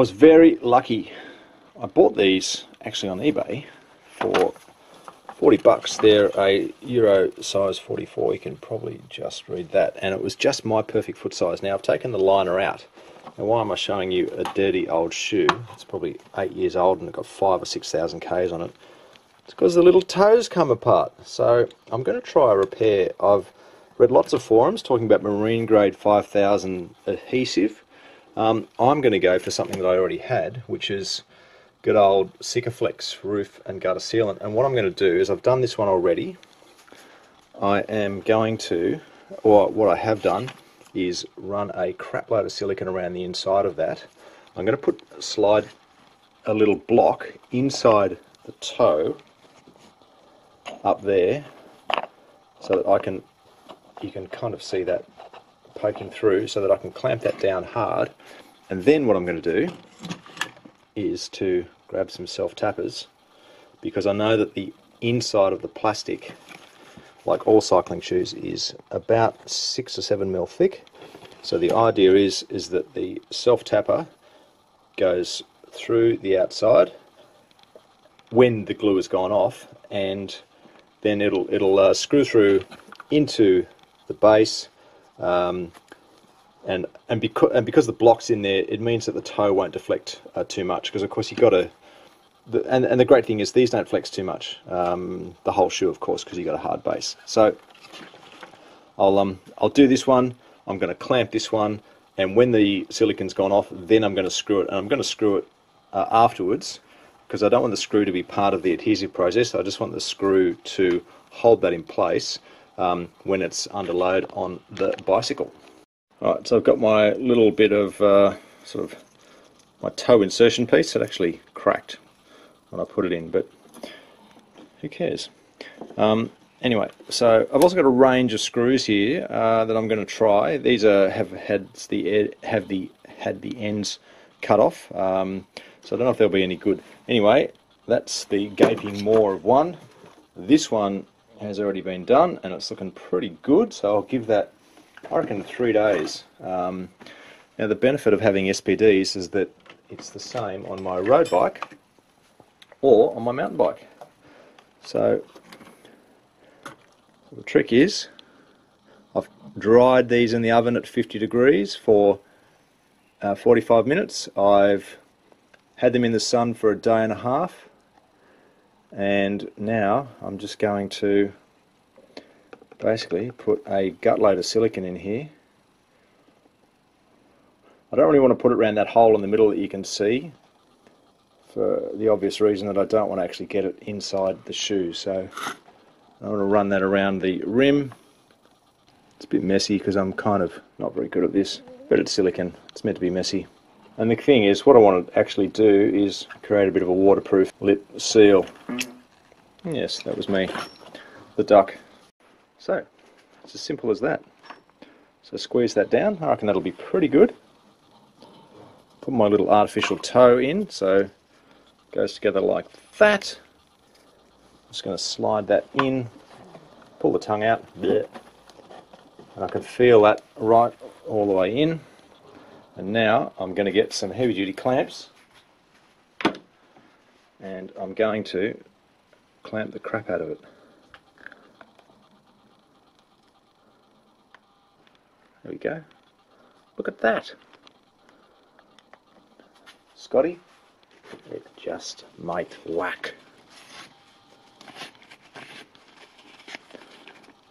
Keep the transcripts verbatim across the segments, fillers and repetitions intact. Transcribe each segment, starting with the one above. was very lucky. I bought these actually on eBay for forty bucks. They're a Euro size forty-four. You can probably just read that. And it was just my perfect foot size. Now I've taken the liner out. Now why am I showing you a dirty old shoe? It's probably eight years old and it's got five or six thousand Ks on it. It's because the little toes come apart. So I'm going to try a repair. I've read lots of forums talking about marine grade five thousand adhesive. Um, I'm going to go for something that I already had, which is good old Sikaflex roof and gutter sealant. And what I'm going to do is, I've done this one already. I am going to, or what I have done, is run a crap load of silicone around the inside of that. I'm going to put slide a little block inside the toe up there, so that I can, you can kind of see that poking through, so that I can clamp that down hard. And then what I'm going to do is to grab some self-tappers, because I know that the inside of the plastic, like all cycling shoes, is about six or seven mil thick. So the idea is is that the self-tapper goes through the outside when the glue has gone off, and then it'll it'll uh, screw through into the base. Um, and and because and because the block's in there, it means that the toe won't deflect uh, too much, because of course you got to. And and the great thing is these don't flex too much. Um, the whole shoe, of course, because you got a hard base. So I'll um I'll do this one. I'm going to clamp this one, and when the silicon's gone off, then I'm going to screw it, and I'm going to screw it uh, afterwards, because I don't want the screw to be part of the adhesive process. I just want the screw to hold that in place um, when it's under load on the bicycle. Alright, so I've got my little bit of uh, sort of my toe insertion piece. It actually cracked when I put it in, but who cares? Um, anyway, so I've also got a range of screws here uh, that I'm going to try. These are have had the have the had the ends cut off, um, so I don't know if they'll be any good. Anyway, that's the gaping maw of one. This one has already been done, and it's looking pretty good. So I'll give that, I reckon, three days. Um, now the benefit of having S P Ds is that it's the same on my road bike or on my mountain bike. So the trick is, I've dried these in the oven at fifty degrees for uh, forty-five minutes. I've had them in the sun for a day and a half, and now I'm just going to basically put a gutload of silicone in here. I don't really want to put it around that hole in the middle that you can see, for the obvious reason that I don't want to actually get it inside the shoe. So I want to run that around the rim. It's a bit messy because I'm kind of not very good at this, but it's silicone, it's meant to be messy. And the thing is, what I want to actually do is create a bit of a waterproof lip seal. Yes, that was me, the duck. So, it's as simple as that. So squeeze that down, I reckon that'll be pretty good. Put my little artificial toe in, so it goes together like that. I'm just going to slide that in, pull the tongue out, and I can feel that right all the way in. And now I'm going to get some heavy duty clamps, and I'm going to clamp the crap out of it. There we go. Look at that. Scotty, it just might whack.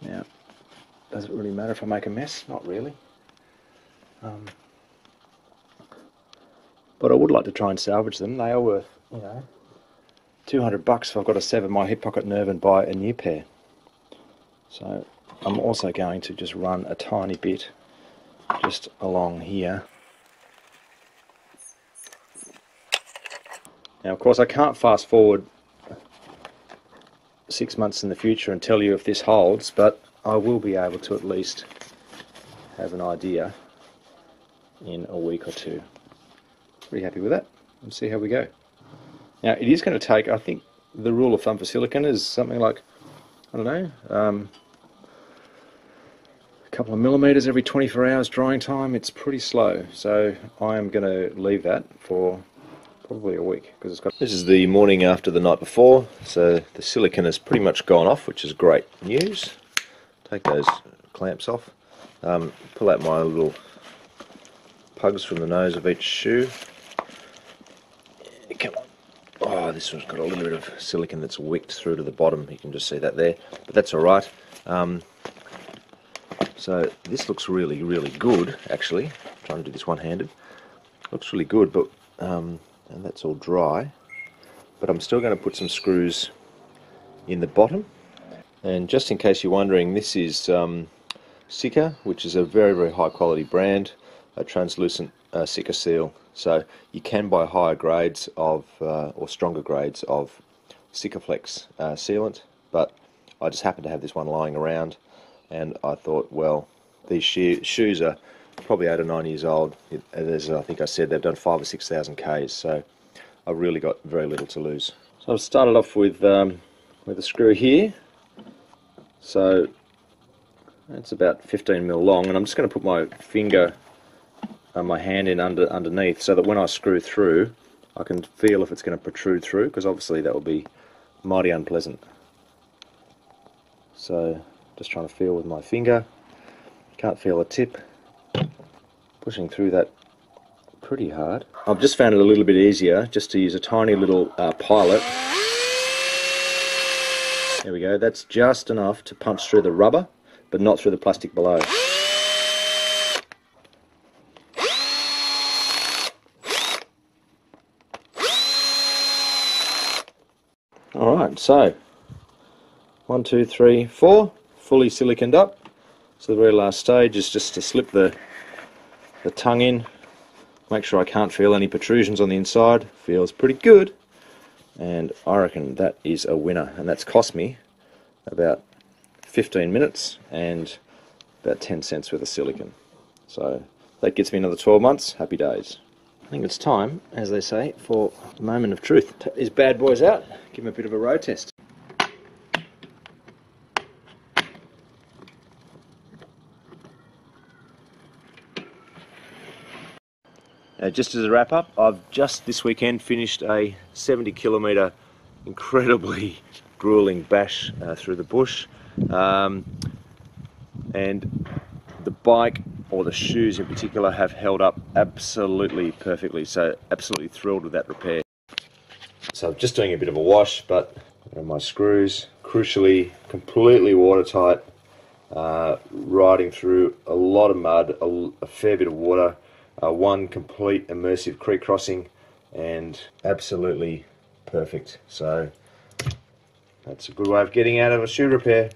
Now, does it really matter if I make a mess? Not really. Um, but I would like to try and salvage them. They are worth, you know, two hundred bucks if I've got to sever my hip pocket nerve and buy a new pair. So I'm also going to just run a tiny bit just along here. Now, of course, I can't fast forward six months in the future and tell you if this holds, but I will be able to at least have an idea in a week or two. Pretty happy with that, and see how we go. Now, it is going to take, I think the rule of thumb for silicone is something like, I don't know, um, a couple of millimeters every twenty-four hours drying time. It's pretty slow, so I am going to leave that for probably a week, because it's got. This is the morning after the night before, so the silicon has pretty much gone off, which is great news. Take those clamps off. Um, pull out my little pugs from the nose of each shoe. Come on. Oh, this one's got a little bit of silicon that's wicked through to the bottom. You can just see that there, but that's all right. Um, so this looks really, really good, actually. I'm trying to do this one-handed. Looks really good, but um, and that's all dry. But I'm still going to put some screws in the bottom. And just in case you're wondering, this is um, Sika, which is a very, very high-quality brand. A translucent uh, Sika seal, so you can buy higher grades of uh, or stronger grades of Sikaflex uh, sealant, but I just happened to have this one lying around, and I thought, well, these sho shoes are probably eight or nine years old. It, as I think I said, they've done five or six thousand k's, so I've really got very little to lose. So I've started off with um, with a screw here, so it's about fifteen mil long, and I'm just going to put my finger. Uh, my hand in under underneath, so that when I screw through I can feel if it's going to protrude through, because obviously that will be mighty unpleasant. So just trying to feel with my finger, can't feel a tip, pushing through that pretty hard. I've just found it a little bit easier just to use a tiny little uh, pilot. There we go, that's just enough to punch through the rubber but not through the plastic below. Alright, so one, two, three, four, fully siliconed up. So the very last stage is just to slip the the tongue in, make sure I can't feel any protrusions on the inside. Feels pretty good, and I reckon that is a winner, and that's cost me about fifteen minutes and about ten cents worth of silicon. So that gets me another twelve months, happy days. I think it's time, as they say, for a moment of truth. Take these bad boys out, give them a bit of a road test. Now, just as a wrap up, I've just this weekend finished a seventy kilometre incredibly gruelling bash uh, through the bush, um, and the bike, or the shoes in particular, have held up absolutely perfectly, so absolutely thrilled with that repair. So I'm just doing a bit of a wash, but my screws, crucially, completely watertight, uh, riding through a lot of mud, a, a fair bit of water, uh, one complete immersive creek crossing, and absolutely perfect. So that's a good way of getting out of a shoe repair.